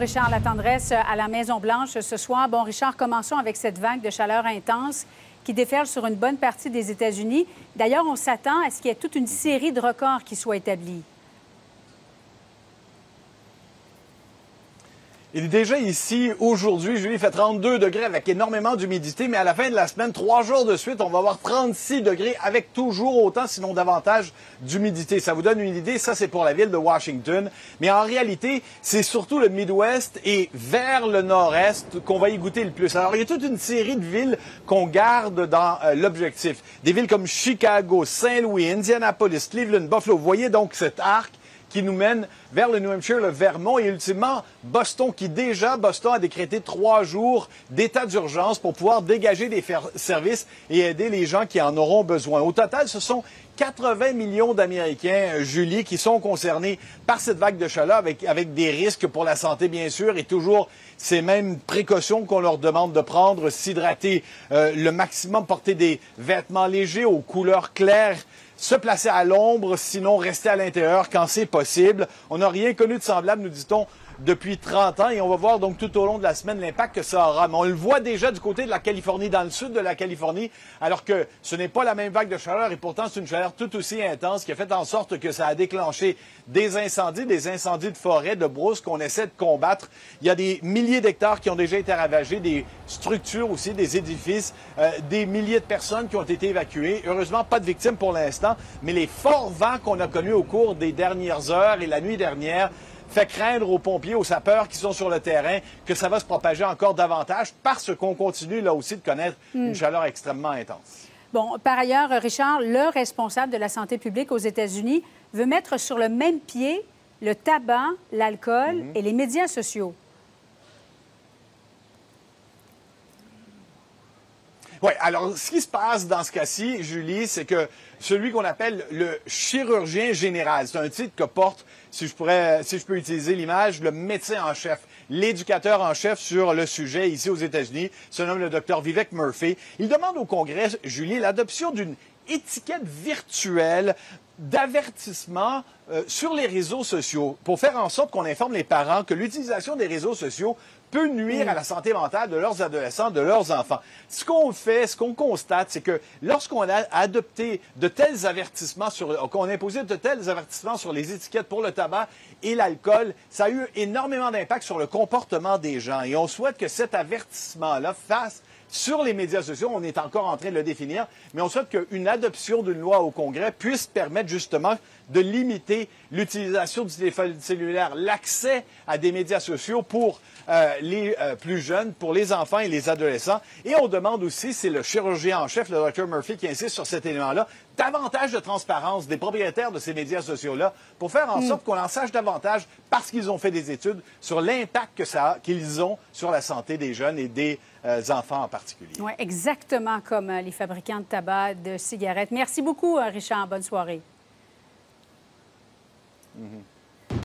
Richard Latendres à la Maison-Blanche ce soir. Bon, Richard, commençons avec cette vague de chaleur intense qui déferle sur une bonne partie des États-Unis. D'ailleurs, on s'attend à ce qu'il y ait toute une série de records qui soient établis. Il est déjà ici aujourd'hui, Julie, il fait 32 degrés avec énormément d'humidité, mais à la fin de la semaine, 3 jours de suite, on va avoir 36 degrés avec toujours autant, sinon davantage, d'humidité. Ça vous donne une idée, ça c'est pour la ville de Washington, mais en réalité, c'est surtout le Midwest et vers le nord-est qu'on va y goûter le plus. Alors, il y a toute une série de villes qu'on garde dans l'objectif. Des villes comme Chicago, Saint-Louis, Indianapolis, Cleveland, Buffalo. Vous voyez donc cet arc qui nous mène vers le New Hampshire, le Vermont et ultimement Boston, qui déjà, Boston a décrété 3 jours d'état d'urgence pour pouvoir dégager des services et aider les gens qui en auront besoin. Au total, ce sont 80 millions d'Américains, Julie, qui sont concernés par cette vague de chaleur avec des risques pour la santé, bien sûr, et toujours ces mêmes précautions qu'on leur demande de prendre, s'hydrater le maximum, porter des vêtements légers aux couleurs claires, se placer à l'ombre, sinon rester à l'intérieur quand c'est possible. On n'a rien connu de semblable, nous dit-on, depuis 30 ans. Et on va voir donc tout au long de la semaine l'impact que ça aura. Mais on le voit déjà du côté de la Californie, dans le sud de la Californie, alors que ce n'est pas la même vague de chaleur. Et pourtant, c'est une chaleur tout aussi intense qui a fait en sorte que ça a déclenché des incendies de forêt, de brousse qu'on essaie de combattre. Il y a des milliers d'hectares qui ont déjà été ravagés, des structures aussi, des édifices, des milliers de personnes qui ont été évacuées. Heureusement, pas de victimes pour l'instant. Mais les forts vents qu'on a connus au cours des dernières heures et la nuit dernière fait craindre aux pompiers, aux sapeurs qui sont sur le terrain que ça va se propager encore davantage parce qu'on continue là aussi de connaître une chaleur extrêmement intense. Bon, par ailleurs, Richard, le responsable de la santé publique aux États-Unis veut mettre sur le même pied le tabac, l'alcool et les médias sociaux. Oui, alors ce qui se passe dans ce cas-ci, Julie, c'est que celui qu'on appelle le chirurgien général, c'est un titre que porte, si je peux utiliser l'image, le médecin en chef, l'éducateur en chef sur le sujet ici aux États-Unis, se nomme le docteur Vivek Murphy. Il demande au Congrès, Julie, l'adoption d'une étiquette virtuelle d'avertissement sur les réseaux sociaux pour faire en sorte qu'on informe les parents que l'utilisation des réseaux sociaux peut nuire à la santé mentale de leurs adolescents, de leurs enfants. Ce qu'on fait, ce qu'on constate, c'est que lorsqu'on a adopté de tels avertissements, qu'on a imposé de tels avertissements sur les étiquettes pour le tabac et l'alcool, ça a eu énormément d'impact sur le comportement des gens. Et on souhaite que cet avertissement-là fasse sur les médias sociaux, on est encore en train de le définir, mais on souhaite qu'une adoption d'une loi au Congrès puisse permettre justement de limiter l'utilisation du téléphone cellulaire, l'accès à des médias sociaux pour les plus jeunes, pour les enfants et les adolescents. Et on demande aussi, c'est le chirurgien en chef, le Dr Murphy, qui insiste sur cet élément-là, davantage de transparence des propriétaires de ces médias sociaux-là pour faire en sorte qu'on en sache davantage parce qu'ils ont fait des études sur l'impact que ça a, qu'ils ont sur la santé des jeunes et des enfants en particulier. Oui, exactement comme les fabricants de tabac, de cigarettes. Merci beaucoup, Richard. Bonne soirée.